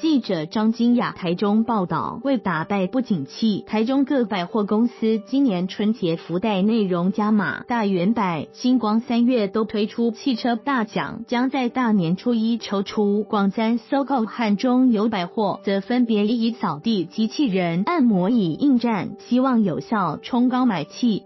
记者张金雅台中报道，为打败不景气，台中各百货公司今年春节福袋内容加码，大圆百、星光3月都推出汽车大奖，将在大年初1抽出。广三、SOGO 和中油百货则分别以扫地机器人、按摩椅应战，希望有效冲高买气。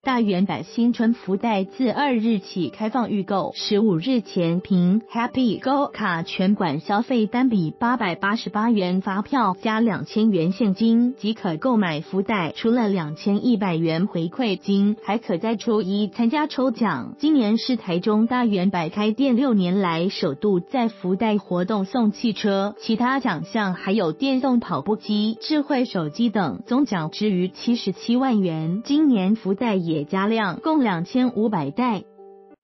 大圆百新春福袋自2日起开放预购，15日前凭 Happy Go 卡全馆消费单笔888元发票加2000元现金即可购买福袋，除了2100元回馈金，还可在初一参加抽奖。今年是台中大圆百开店6年来首度在福袋活动送汽车，其他奖项还有电动跑步机、智慧手机等，总奖之余77万元。今年福袋也加量，共2500袋。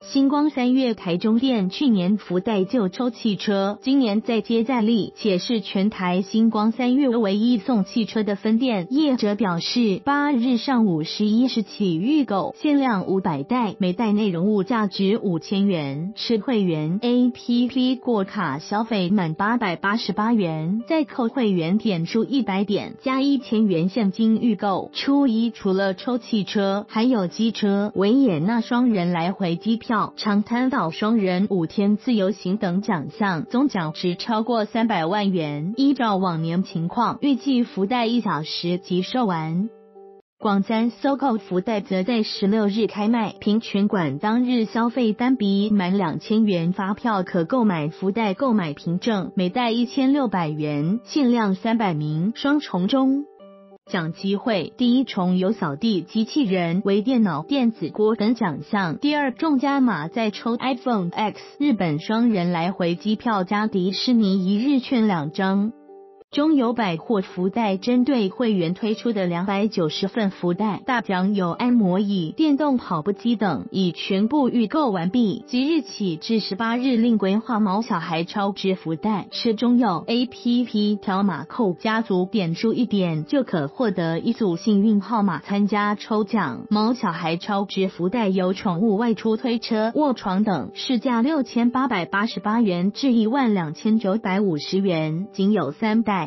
星光3月台中店去年福袋就抽汽车，今年再接再厉，且是全台星光3月唯一送汽车的分店。业者表示，8日上午11时起预购，限量500袋，每袋内容物价值5000元。持会员 APP 过卡消费满888元，再扣会员点数100点，加1000元现金预购。初一除了抽汽车，还有机车、维也纳双人来回机票、长滩岛双人5天自由行等奖项，总奖值超过300万元。依照往年情况，预计福袋1小时即售完。广三、SOGO 福袋则在16日开卖，凭全馆当日消费单笔满2000元发票可购买福袋购买凭证，每袋1600元，限量300名。双重中奖机会，第一重有扫地机器人、微电脑、电子锅等奖项；第二重加码再抽 iPhone X、日本双人来回机票加迪士尼1日券2张。中油百货福袋针对会员推出的290份福袋大奖有按摩椅、电动跑步机等，已全部预购完毕。即日起至18日另规划毛小孩超值福袋，持中油 APP 条码扣家族点数1点就可获得1组幸运号码参加抽奖。毛小孩超值福袋有宠物外出推车、卧床等，市价6888元至12950元，仅有3袋。